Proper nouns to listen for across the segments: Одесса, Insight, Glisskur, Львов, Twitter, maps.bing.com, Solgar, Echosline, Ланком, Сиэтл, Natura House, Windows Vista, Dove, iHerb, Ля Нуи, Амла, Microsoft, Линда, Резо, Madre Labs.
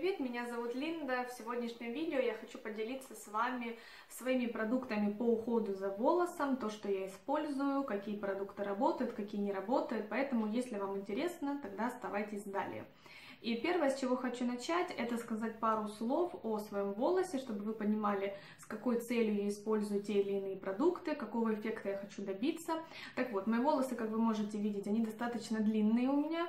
привет! Меня зовут Линда. В сегодняшнем видео я хочу поделиться с вами своими продуктами по уходу за волосом, то, что я использую, какие продукты работают, какие не работают, поэтому, если вам интересно, тогда оставайтесь далее. И первое, с чего хочу начать, это сказать пару слов о своем волосе, чтобы вы понимали, с какой целью я использую те или иные продукты, какого эффекта я хочу добиться. Так вот, мои волосы, как вы можете видеть, они достаточно длинные у меня.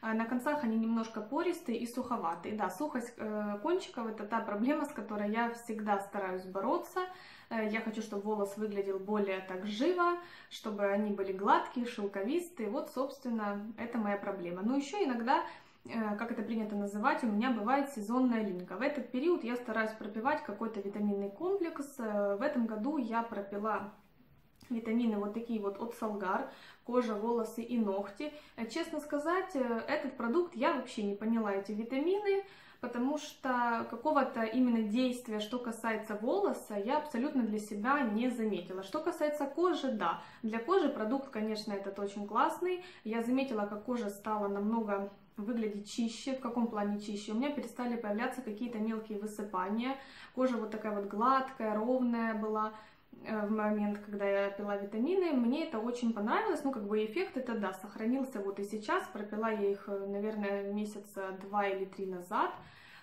На концах они немножко пористые и суховатые. Да, сухость кончиков — это та проблема, с которой я всегда стараюсь бороться. Я хочу, чтобы волос выглядел более так живо, чтобы они были гладкие, шелковистые. Вот, собственно, это моя проблема. Но еще иногда, как это принято называть, у меня бывает сезонная линька. В этот период я стараюсь пропивать какой-то витаминный комплекс. В этом году я пропила витамины вот такие вот от Solgar, кожа, волосы и ногти. Честно сказать, этот продукт, я вообще не поняла эти витамины, потому что какого-то именно действия, что касается волоса, я абсолютно для себя не заметила. Что касается кожи, да, для кожи продукт, конечно, этот очень классный. Я заметила, как кожа стала намного выглядит чище. В каком плане чище? У меня перестали появляться какие-то мелкие высыпания. Кожа вот такая вот гладкая, ровная была в момент, когда я пила витамины. Мне это очень понравилось. Ну, как бы эффект это, да, сохранился вот и сейчас. Пропила я их, наверное, месяца 2 или 3 назад.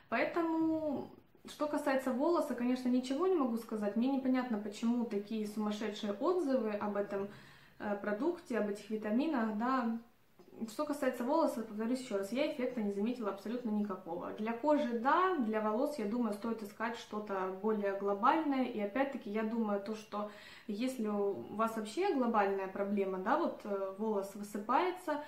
Поэтому, что касается волоса, конечно, ничего не могу сказать. Мне непонятно, почему такие сумасшедшие отзывы об этом продукте, об этих витаминах, да. Что касается волоса, повторюсь еще раз, я эффекта не заметила абсолютно никакого. Для кожи, да, для волос, я думаю, стоит искать что-то более глобальное. И опять-таки, я думаю, то, что если у вас вообще глобальная проблема, да, вот волос высыпается,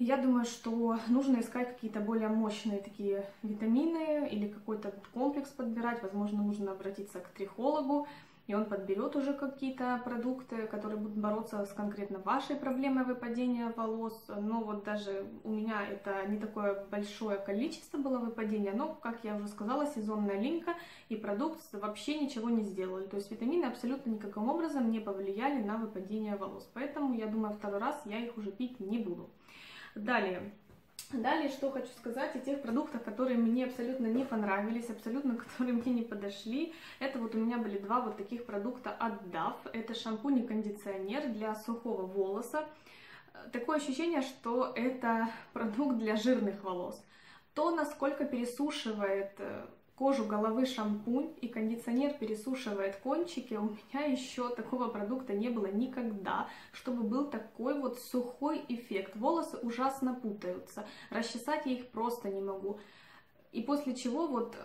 я думаю, что нужно искать какие-то более мощные такие витамины или какой-то комплекс подбирать. Возможно, нужно обратиться к трихологу, и он подберет уже какие-то продукты, которые будут бороться с конкретно вашей проблемой выпадения волос. Но вот даже у меня это не такое большое количество было выпадения, но, как я уже сказала, сезонная линька и продукт вообще ничего не сделали. То есть витамины абсолютно никаким образом не повлияли на выпадение волос. Поэтому, я думаю, второй раз я их уже пить не буду. Далее. Далее, что хочу сказать о тех продуктах, которые мне абсолютно не понравились, абсолютно которые мне не подошли. Это вот у меня были 2 вот таких продукта от Dove. Это шампунь и кондиционер для сухого волоса. Такое ощущение, что это продукт для жирных волос. То, насколько пересушивает кожу головы шампунь и кондиционер пересушивает кончики, у меня еще такого продукта не было никогда, чтобы был такой вот сухой эффект. Волосы ужасно путаются, расчесать я их просто не могу. И после чего вот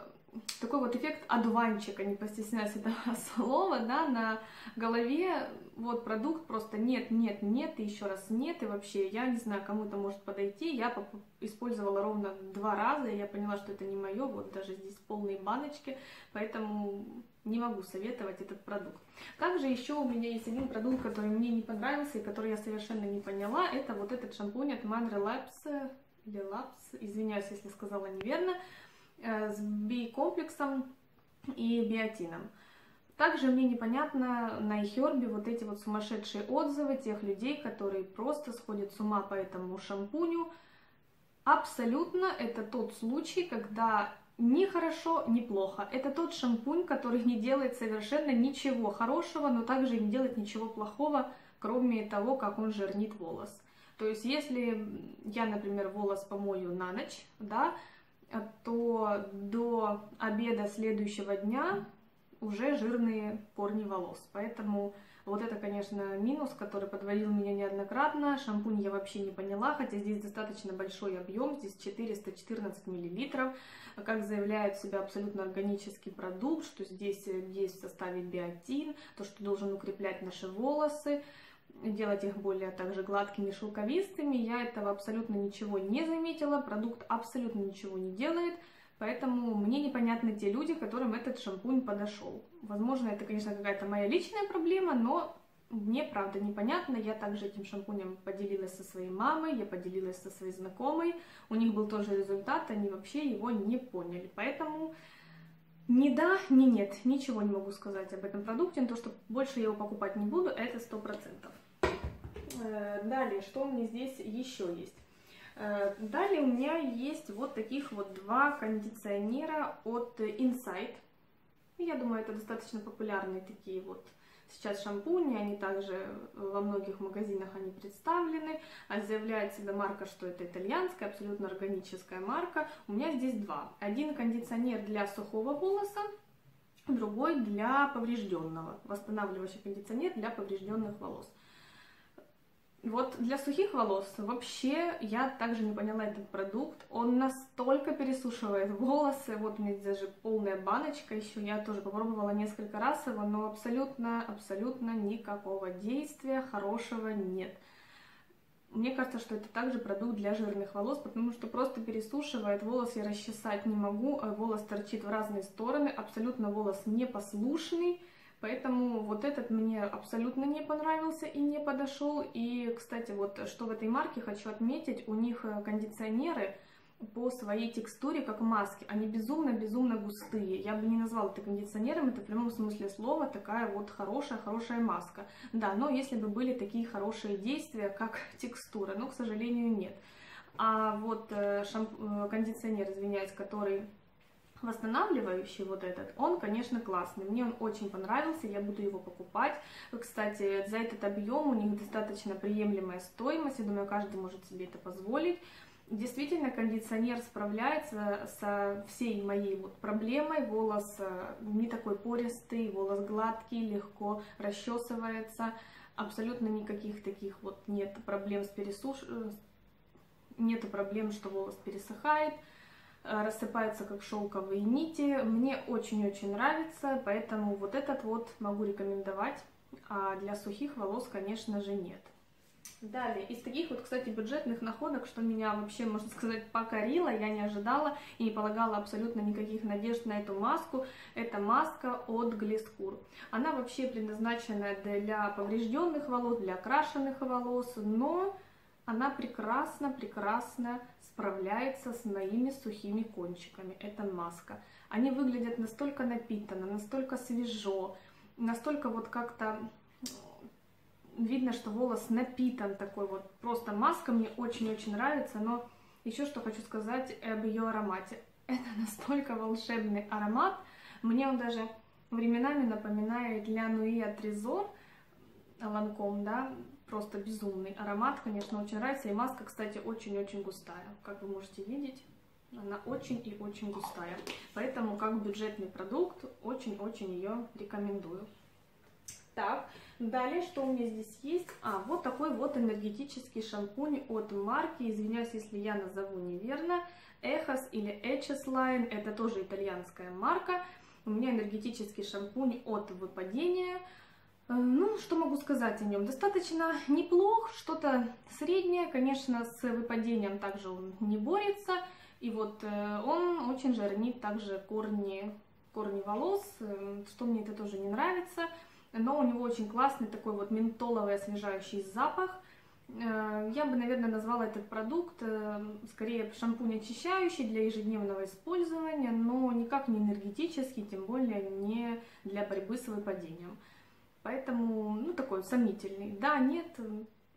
такой вот эффект одуванчика, не постесняюсь этого слова, да, на голове. Вот продукт просто нет, нет, нет, и еще раз нет, и вообще я не знаю, кому это может подойти. Я использовала ровно 2 раза, и я поняла, что это не мое, вот даже здесь полные баночки, поэтому не могу советовать этот продукт. Также еще у меня есть один продукт, который мне не понравился, и который я совершенно не поняла, это вот этот шампунь от Madre Labs, или Labs, извиняюсь, если сказала неверно, с B-комплексом и биотином. Также мне непонятно на iHerb вот эти вот сумасшедшие отзывы тех людей, которые просто сходят с ума по этому шампуню. Абсолютно это тот случай, когда ни хорошо, ни плохо. Это тот шампунь, который не делает совершенно ничего хорошего, но также не делает ничего плохого, кроме того, как он жирнит волос. То есть, если я, например, волос помою на ночь, да, то до обеда следующего дня уже жирные корни волос. Поэтому вот это, конечно, минус, который подводил меня неоднократно. Шампунь я вообще не поняла, хотя здесь достаточно большой объем, здесь 414 мл. Как заявляет себя абсолютно органический продукт, что здесь есть в составе биотин, то, что должен укреплять наши волосы, делать их более также гладкими и шелковистыми. Я этого абсолютно ничего не заметила, продукт абсолютно ничего не делает. Поэтому мне непонятны те люди, которым этот шампунь подошел. Возможно, это, конечно, какая-то моя личная проблема, но мне, правда, непонятно. Я также этим шампунем поделилась со своей мамой, я поделилась со своей знакомой. У них был тоже результат, они вообще его не поняли. Поэтому ни да, ни нет, ничего не могу сказать об этом продукте. Но то, что больше я его покупать не буду, это 100%. Далее, что у меня здесь еще есть? Далее у меня есть вот таких вот два кондиционера от Insight. Я думаю, это достаточно популярные такие вот сейчас шампуни, они также во многих магазинах они представлены. Заявляет всегда марка, что это итальянская, абсолютно органическая марка. У меня здесь два. Один кондиционер для сухого волоса, другой для поврежденного. Восстанавливающий кондиционер для поврежденных волос. Вот для сухих волос вообще я также не поняла этот продукт, он настолько пересушивает волосы, вот у меня даже полная баночка еще, я тоже попробовала несколько раз его, но абсолютно никакого действия хорошего нет. Мне кажется, что это также продукт для жирных волос, потому что просто пересушивает волос, я расчесать не могу, волос торчит в разные стороны, абсолютно волос непослушный. Поэтому вот этот мне абсолютно не понравился и не подошел. И, кстати, вот что в этой марке хочу отметить, у них кондиционеры по своей текстуре как маски, они безумно-безумно густые. Я бы не назвала это кондиционером, это в прямом смысле слова такая вот хорошая-хорошая маска. Да, но если бы были такие хорошие действия, как текстура, но, к сожалению, нет. А вот кондиционер, извиняюсь, который... восстанавливающий вот этот, он, конечно, классный. Мне он очень понравился, я буду его покупать. Кстати, за этот объем у них достаточно приемлемая стоимость, я думаю, каждый может себе это позволить. Действительно, кондиционер справляется со всей моей вот проблемой. Волос не такой пористый, волос гладкий, легко расчесывается. Абсолютно никаких таких вот нет проблем с нет проблем, что волос пересыхает. Рассыпается как шелковые нити, мне очень-очень нравится, поэтому вот этот вот могу рекомендовать, а для сухих волос, конечно же, нет. Далее, из таких вот, кстати, бюджетных находок, что меня вообще, можно сказать, покорило, я не ожидала и не полагала абсолютно никаких надежд на эту маску, это маска от Glisskur. Она вообще предназначена для поврежденных волос, для окрашенных волос, но... она прекрасно справляется с моими сухими кончиками, эта маска. Они выглядят настолько напитанно, настолько свежо, настолько вот как-то видно, что волос напитан такой вот. Просто маска мне очень-очень нравится, но еще что хочу сказать об ее аромате. Это настолько волшебный аромат, мне он даже временами напоминает Ля Нуи от Резо, Ланком, да, просто безумный аромат, конечно, очень нравится, и маска, кстати, очень-очень густая, как вы можете видеть, она очень и очень густая, поэтому как бюджетный продукт очень-очень ее рекомендую. Так, далее, что у меня здесь есть, вот такой вот энергетический шампунь от марки, извиняюсь, если я назову неверно, Echos или Echosline, это тоже итальянская марка, у меня энергетический шампунь от выпадения. Ну, что могу сказать о нем? Достаточно неплох, что-то среднее, конечно, с выпадением также он не борется, и вот он очень жирнит также корни волос, что мне это тоже не нравится, но у него очень классный такой вот ментоловый освежающий запах. Я бы, наверное, назвала этот продукт скорее шампунь очищающий для ежедневного использования, но никак не энергетический, тем более не для борьбы с выпадением. Поэтому, ну, такой сомнительный. Да, нет,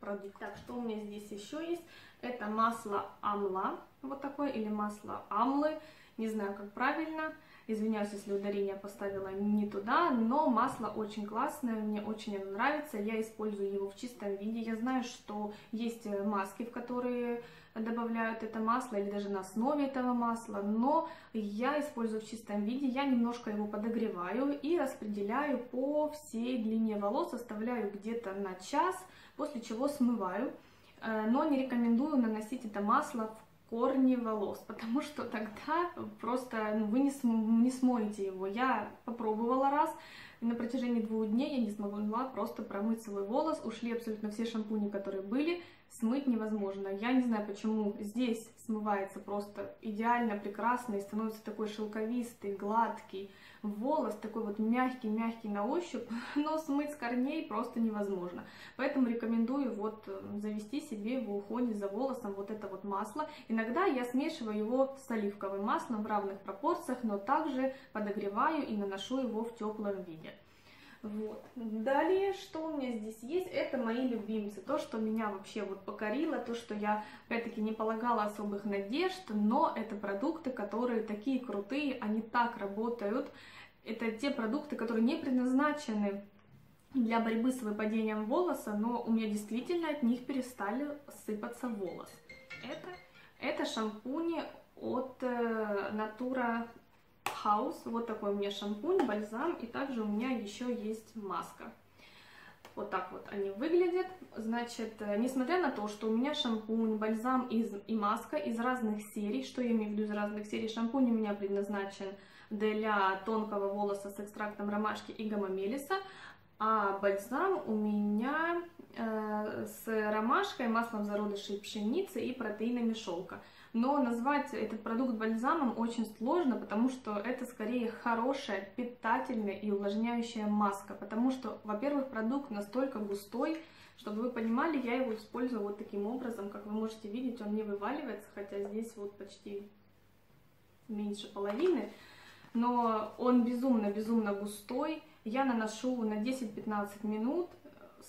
продукт. Так, что у меня здесь еще есть? Это масло амла, вот такое, или масло амлы. Не знаю, как правильно. Извиняюсь, если ударение поставила не туда, но масло очень классное, мне очень оно нравится. Я использую его в чистом виде. Я знаю, что есть маски, в которые добавляют это масло, или даже на основе этого масла, но я использую в чистом виде, я немножко его подогреваю и распределяю по всей длине волос, оставляю где-то на час, после чего смываю, но не рекомендую наносить это масло в корни волос, потому что тогда просто вы не смоете его. Я попробовала раз, на протяжении 2 дней я не смогла просто промыть свой волос, ушли абсолютно все шампуни, которые были, смыть невозможно. Я не знаю, почему здесь смывается просто идеально, прекрасно и становится такой шелковистый, гладкий волос, такой вот мягкий-мягкий на ощупь, но смыть с корней просто невозможно. Поэтому рекомендую вот завести себе в уходе за волосом вот это вот масло. Иногда я смешиваю его с оливковым маслом в равных пропорциях, но также подогреваю и наношу его в теплом виде. Вот. Далее, что у меня здесь есть, это мои любимцы. То, что меня вообще вот покорило, то, что я, опять-таки, не полагала особых надежд, но это продукты, которые такие крутые, они так работают. Это те продукты, которые не предназначены для борьбы с выпадением волоса, но у меня действительно от них перестали сыпаться волос. Это шампуни от Natura House. Вот такой у меня шампунь, бальзам, и также у меня еще есть маска. Вот так вот они выглядят. Значит, несмотря на то, что у меня шампунь, бальзам и маска из разных серий, что я имею в виду из разных серий, шампунь у меня предназначен для тонкого волоса с экстрактом ромашки и гомомелиса, а бальзам у меня с ромашкой, маслом зародышей пшеницы и протеинами шелка. Но назвать этот продукт бальзамом очень сложно, потому что это скорее хорошая, питательная и увлажняющая маска. Потому что, во-первых, продукт настолько густой, чтобы вы понимали, я его использую вот таким образом. Как вы можете видеть, он не вываливается, хотя здесь вот почти меньше половины. Но он безумно-безумно густой. Я наношу на 10-15 минут.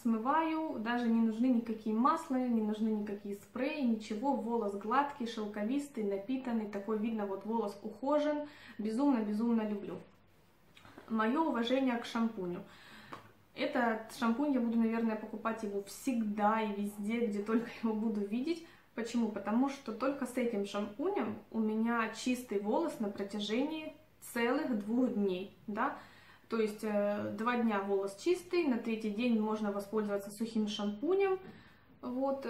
Смываю, даже не нужны никакие масла, не нужны никакие спреи, ничего, волос гладкий, шелковистый, напитанный, такой видно, вот волос ухожен, безумно-безумно люблю. Мое уважение к шампуню. Этот шампунь я буду, наверное, покупать его всегда и везде, где только его буду видеть. Почему? Потому что только с этим шампунем у меня чистый волос на протяжении целых 2 дней, да. То есть 2 дня волос чистый, на 3-й день можно воспользоваться сухим шампунем. Вот,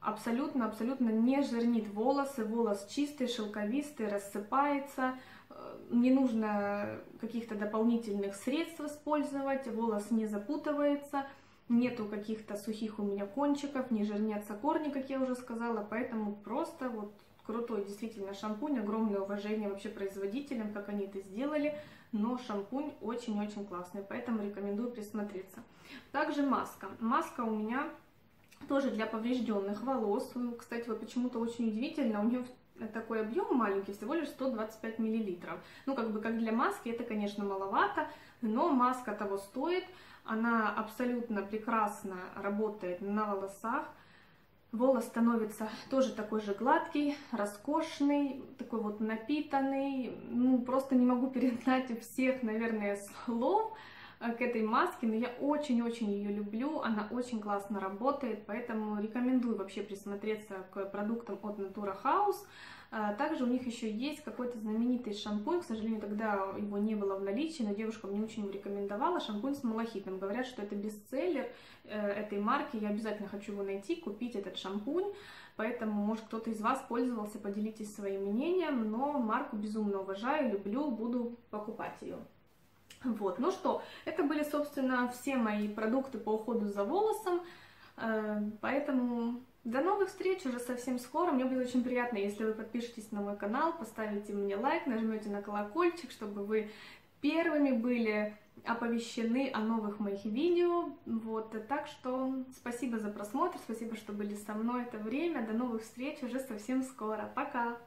абсолютно не жирнит волосы, волос чистый, шелковистый, рассыпается. Не нужно каких-то дополнительных средств использовать, волос не запутывается. Нету каких-то сухих у меня кончиков, не жирнятся корни, как я уже сказала. Поэтому просто вот крутой действительно шампунь, огромное уважение вообще производителям, как они это сделали. Но шампунь очень-очень классный, поэтому рекомендую присмотреться. Также маска. Маска у меня тоже для поврежденных волос. Кстати, вот почему-то очень удивительно, у нее такой объем маленький, всего лишь 125 мл. Ну, как бы как для маски, это, конечно, маловато, но маска того стоит. Она абсолютно прекрасно работает на волосах. Волос становится тоже такой же гладкий, роскошный, такой вот напитанный. Ну, просто не могу передать всех, наверное, слов к этой маске, но я очень-очень ее люблю, она очень классно работает, поэтому рекомендую вообще присмотреться к продуктам от Natura House. Также у них еще есть какой-то знаменитый шампунь, к сожалению, тогда его не было в наличии, но девушка мне очень его рекомендовала, шампунь с малахитом. Говорят, что это бестселлер этой марки, я обязательно хочу его найти, купить этот шампунь, поэтому, может, кто-то из вас пользовался, поделитесь своим мнением, но марку безумно уважаю, люблю, буду покупать ее. Вот, ну что, это были, собственно, все мои продукты по уходу за волосом, поэтому до новых встреч уже совсем скоро. Мне будет очень приятно, если вы подпишетесь на мой канал, поставите мне лайк, нажмете на колокольчик, чтобы вы первыми были оповещены о новых моих видео. Вот, так что спасибо за просмотр, спасибо, что были со мной это время, до новых встреч уже совсем скоро, пока!